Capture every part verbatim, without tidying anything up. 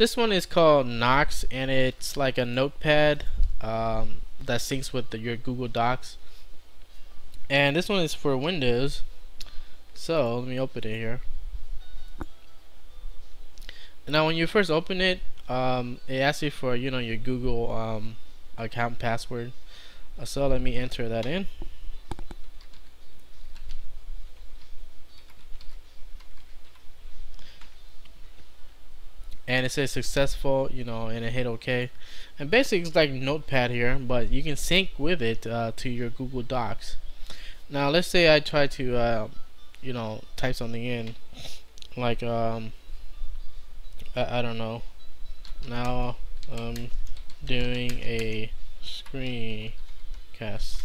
This one is called Nocs, and it's like a notepad um, that syncs with the, your Google Docs. And this one is for Windows. So let me open it here. Now, when you first open it, um, it asks you for you know your Google um, account password. So let me enter that in. And it says successful, you know, and I hit OK. And basically, it's like Notepad here, but you can sync with it uh, to your Google Docs. Now, let's say I try to, uh, you know, type something in, like, um, I, I don't know. Now, I'm doing a screencast.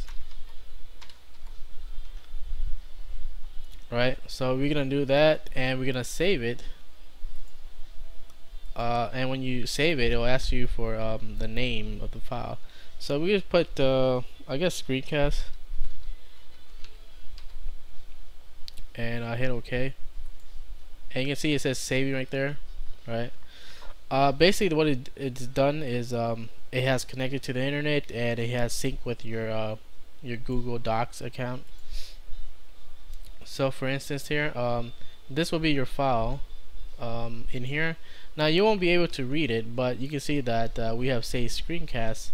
Right? So we're gonna do that, and we're gonna save it. Uh, and when you save it, it'll ask you for um, the name of the file. So we just put, uh, I guess, screencast, and I hit OK. And you can see it says saving right there, right? Uh, basically, what it, it's done is um, it has connected to the internet, and it has synced with your uh, your Google Docs account. So, for instance, here, um, this will be your file. Um, in here now, you won't be able to read it, but you can see that uh, we have say screencast,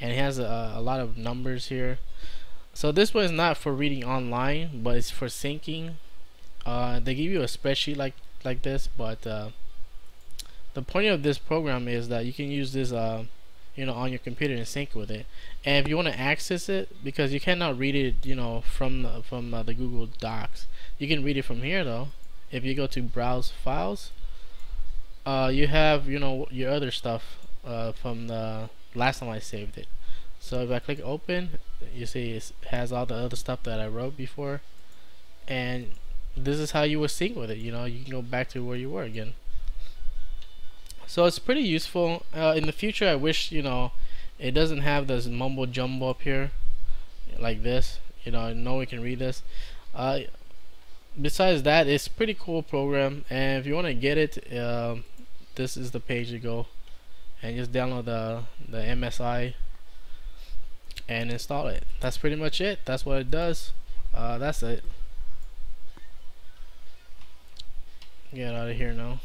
and it has a, a lot of numbers here. So this one is not for reading online, but it's for syncing. Uh, they give you a spreadsheet like like this, but uh, the point of this program is that you can use this uh, you know on your computer and sync with it. And if you want to access it, because you cannot read it you know from the, from uh, the Google Docs, you can read it from here though. If you go to browse files, uh, you have you know your other stuff uh, from the last time I saved it. So if I click open, you see it has all the other stuff that I wrote before, and this is how you would sync with it. You know, you can go back to where you were again. So it's pretty useful. Uh, in the future, I wish you know it doesn't have this mumbo jumbo up here like this. You know, no one can read this. Uh, Besides that, it's a pretty cool program, and if you want to get it, uh, this is the page to go, and just download the the M S I and install it. That's pretty much it. That's what it does. Uh, that's it. Get out of here now.